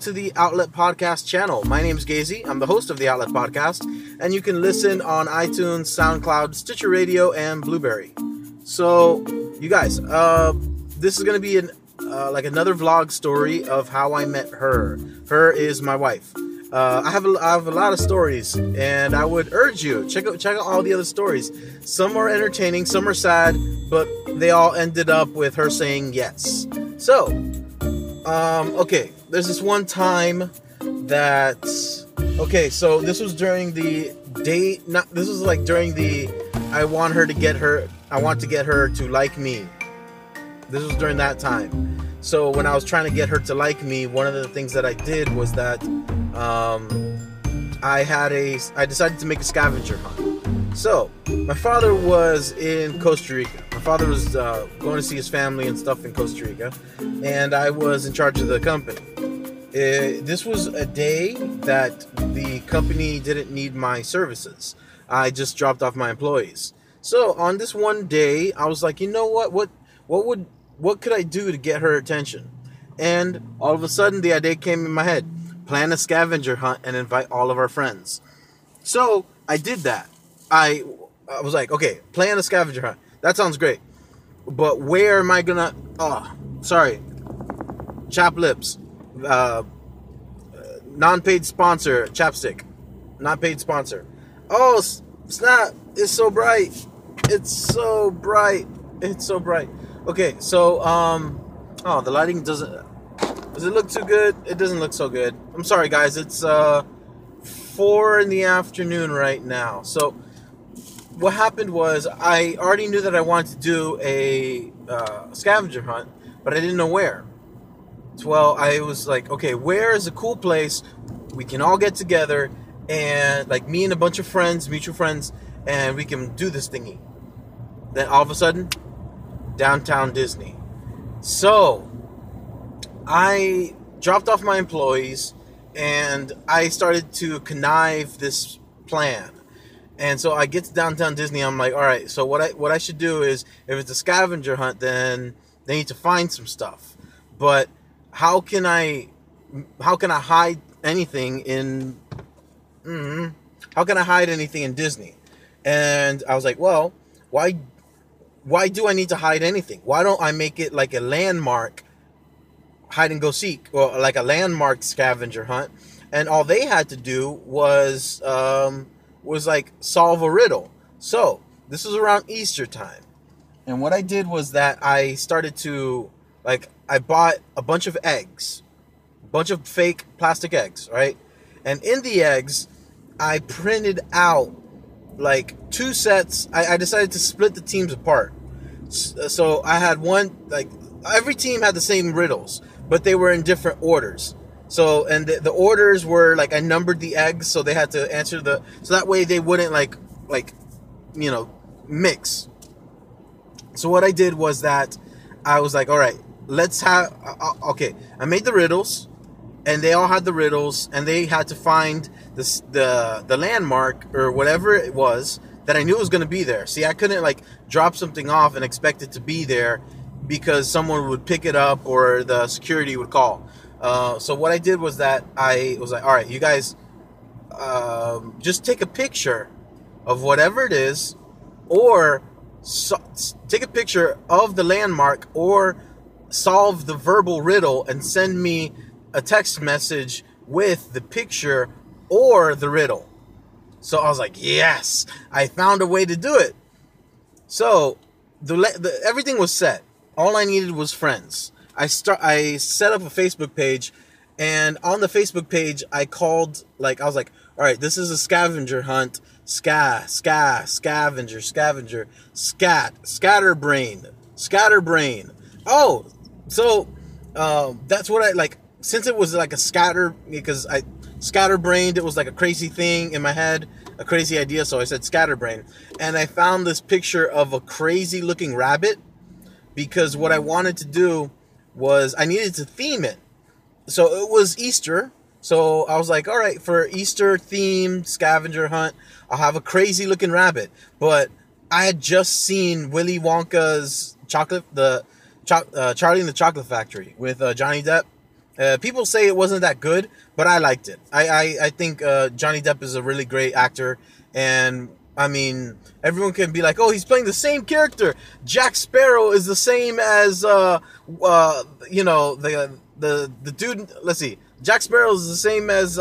To the Outlet Podcast channel. My name is Gazi. I'm the host of the Outlet Podcast, and you can listen on iTunes, SoundCloud, Stitcher Radio, and Blueberry. So, you guys, this is going to be another vlog story of how I met her. Her is my wife. I have a lot of stories, and I would urge you check out all the other stories. Some are entertaining, some are sad, but they all ended up with her saying yes. So, okay. There's this one time that, okay, so this was during the date, I want to get her to like me. This was during that time. So when I was trying to get her to like me, one of the things that I did was that I decided to make a scavenger hunt. So my father was in Costa Rica. My father was going to see his family and stuff in Costa Rica, and I was in charge of the company. This was a day that the company didn't need my services. I just dropped off my employees. So on this one day, I was like, you know what could I do to get her attention? And all of a sudden, the idea came in my head: plan a scavenger hunt and invite all of our friends. So I did that. I was like, okay, plan a scavenger hunt. That sounds great, but where am I gonna? Oh, sorry, Chap Lips. Non-paid sponsor, Chapstick. Not paid sponsor. Oh, snap. It's so bright. It's so bright. It's so bright. Okay, so, oh, the lighting doesn't... Does it look too good? It doesn't look so good. I'm sorry, guys. It's 4 in the afternoon right now. So, what happened was I already knew that I wanted to do a scavenger hunt, but I didn't know where. Well, I was like, okay, where is a cool place we can all get together, and like me and a bunch of friends, mutual friends, and we can do this thingy. Then all of a sudden, Downtown Disney. So I dropped off my employees and I started to connive this plan. And so I get to Downtown Disney. I'm like, all right, so what I should do is, if it's a scavenger hunt, then they need to find some stuff. But how can I hide anything in Disney? And I was like, well, why do I need to hide anything? Why don't I make it like a landmark hide and go seek, or like a landmark scavenger hunt? And all they had to do was like solve a riddle. So this was around Easter time, and what I did was that I started to I bought a bunch of eggs, a bunch of fake plastic eggs, right? And in the eggs, I printed out like 2 sets. I decided to split the teams apart. So I had every team had the same riddles, but they were in different orders. So, and the orders were I numbered the eggs, so they had to answer so that way they wouldn't mix. So what I did was that I was like, all right, I made the riddles, and they all had the riddles, and they had to find this, the landmark or whatever it was that I knew was going to be there. See, I couldn't drop something off and expect it to be there, because someone would pick it up or the security would call. So what I did was that I was like, all right, you guys, just take a picture of whatever it is, or take a picture of the landmark, or solve the verbal riddle and send me a text message with the picture or the riddle. So I was like, yes, I found a way to do it. So everything was set. All I needed was friends. I set up a Facebook page, and on the Facebook page, I called, I was like, all right, this is a scavenger hunt. Scatterbrain. Oh, so that's what I since it was scatterbrained, it was a crazy thing in my head, a crazy idea, so I said scatterbrain. And I found this picture of a crazy looking rabbit, because what I wanted to do was I needed to theme it. So it was Easter, so I was like, all right, for Easter themed scavenger hunt, I'll have a crazy looking rabbit. But I had just seen Willy Wonka's Charlie and the Chocolate Factory with Johnny Depp, People say it wasn't that good, but I liked it. I think Johnny Depp is a really great actor. And, I mean, everyone can be like, oh, he's playing the same character. Jack Sparrow is the same as, you know, the dude. Let's see. Jack Sparrow is the same as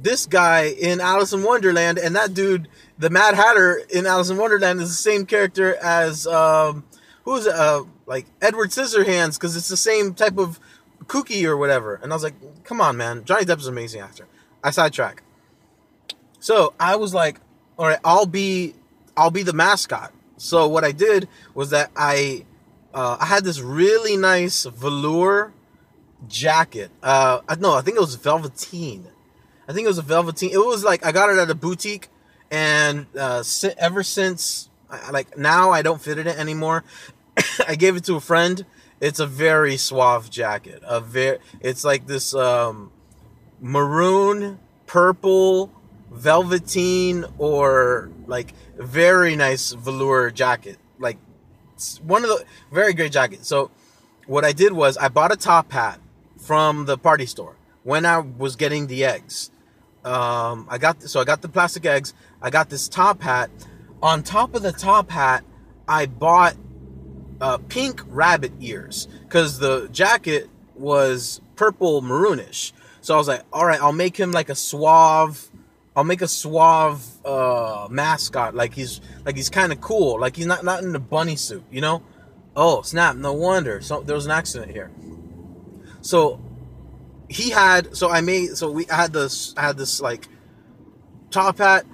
this guy in Alice in Wonderland. And that dude, the Mad Hatter in Alice in Wonderland, is the same character as, who's, like, Edward Scissorhands, because it's the same type of kooky or whatever. And I was like, come on, man. Johnny Depp is an amazing actor. I sidetrack. So I was like, all right, I'll be the mascot. So what I did was that I had this really nice velour jacket. No, I think it was velveteen. I think it was a velveteen. It was like, I got it at a boutique, and ever since, like, now I don't fit in it anymore. I gave it to a friend. It's a very suave jacket. It's like this maroon, purple, velveteen, or like very nice velour jacket. Like, it's one of the very great jackets. So what I did was I bought a top hat from the party store when I was getting the eggs. I got the plastic eggs. I got this top hat. On top of the top hat, I bought pink rabbit ears, because the jacket was purple maroonish. So I was like, all right, I'll make him like a suave. I'll make a suave mascot, like he's kind of cool, like he's not in a bunny suit, you know? Oh snap! No wonder. So there was an accident here. So he had. So I made. So we had this. I had this like top hat,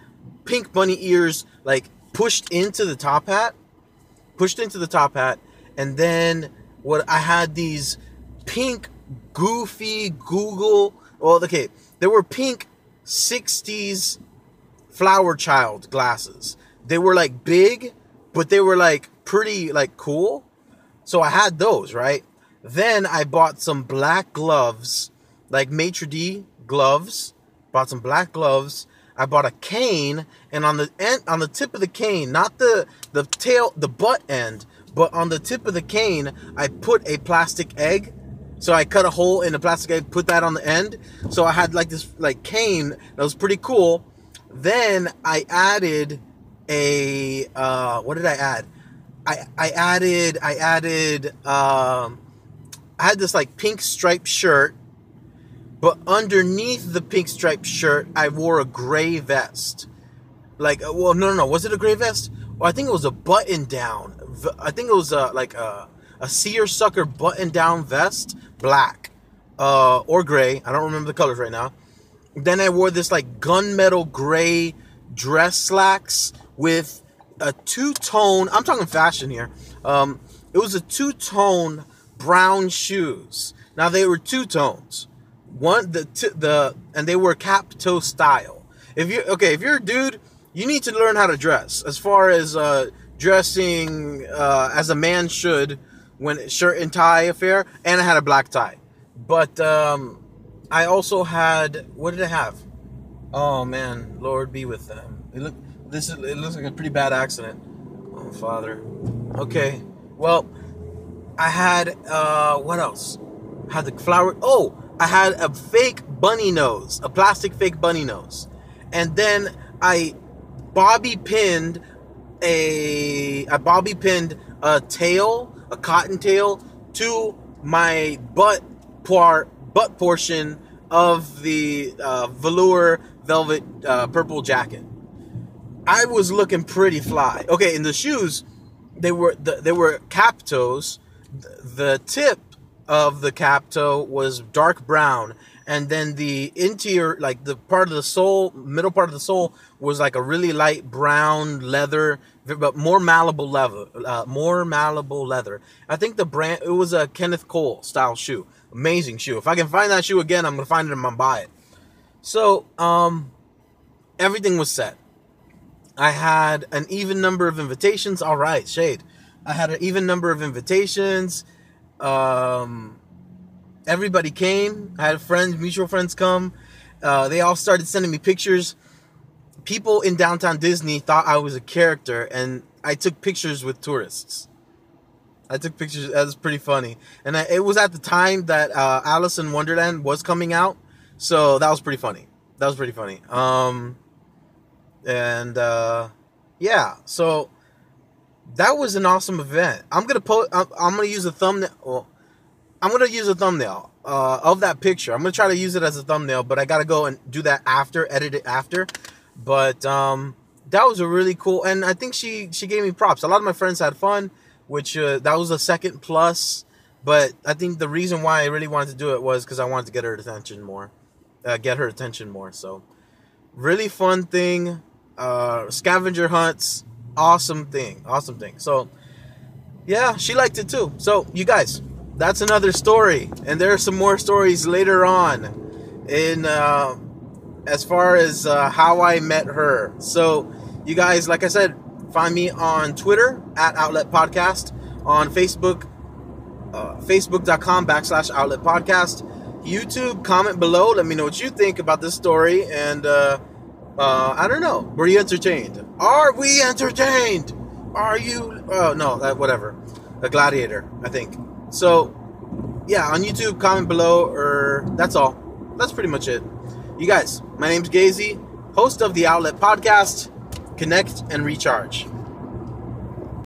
pink bunny ears, like pushed into the top hat, and then what I had these pink goofy Google. Well, okay, they were pink 60s flower child glasses. They were like big, but they were like pretty like cool. So I had those, right? Then I bought some black gloves, like maitre d' gloves. Bought some black gloves. I bought a cane, and on the end, on the tip of the cane, not the tail, the butt end, but on the tip of the cane, I put a plastic egg. So I cut a hole in the plastic egg, put that on the end. So I had like this like cane that was pretty cool. Then I added a what did I add? I had this like pink striped shirt, but underneath the pink striped shirt, I wore a gray vest. Like, well, no, was it a gray vest? Well, I think it was a button down. I think it was a seersucker button-down vest, black, or gray. I don't remember the colors right now. Then I wore this like gunmetal gray dress slacks with a two-tone, I'm talking fashion here. It was a two-tone brown shoes. Now they were two tones. One, and they were cap-toe style. If you're a dude, you need to learn how to dress as far as, dressing, as a man should. When shirt and tie affair, and I had a black tie. But I also had, what did I have? Oh man, Lord be with them. It looks like a pretty bad accident. Oh Father. Okay. Well, I had what else? I had the flower. Oh, I had a fake bunny nose, a plastic fake bunny nose, and then I bobby pinned a tail. A cottontail to my butt portion of the velour velvet purple jacket. I was looking pretty fly. Okay, in the shoes, they were cap toes. The tip of the cap toe was dark brown, and then the interior, like the part of the sole, middle part of the sole, was like a really light brown leather. But more malleable leather. I think the brand, it was a Kenneth Cole style shoe. Amazing shoe. If I can find that shoe again, I'm going to find it and I'm going to buy it. So, everything was set. I had an even number of invitations. All right, shade. I had an even number of invitations. Everybody came. I had friends, mutual friends come. They all started sending me pictures. People in Downtown Disney thought I was a character, and I took pictures with tourists. I took pictures. That was pretty funny. And it was at the time that Alice in Wonderland was coming out. So that was pretty funny. That was pretty funny. Yeah. So that was an awesome event. I'm going to use a thumbnail. Well, I'm going to use a thumbnail of that picture. I'm going to try to use it as a thumbnail, but I got to go and do that after, edit it after. But that was a really cool. And I think she gave me props. A lot of my friends had fun, which that was a second plus. But I think the reason why I really wanted to do it was because I wanted to get her attention more. So really fun thing. Scavenger hunts. Awesome thing. So yeah, she liked it too. So you guys, that's another story. And there are some more stories later on in as far as how I met her. So you guys, like I said, find me on Twitter at Outlet Podcast, on Facebook, facebook.com/Outlet Podcast, YouTube. Comment below. Let me know what you think about this story. And I don't know. Were you entertained? Are we entertained? Are you? Oh, no, whatever. A gladiator, I think. So, yeah, on YouTube, comment below, or that's all. That's pretty much it. You guys, my name's Gazi, host of the Outlet Podcast. Connect and recharge.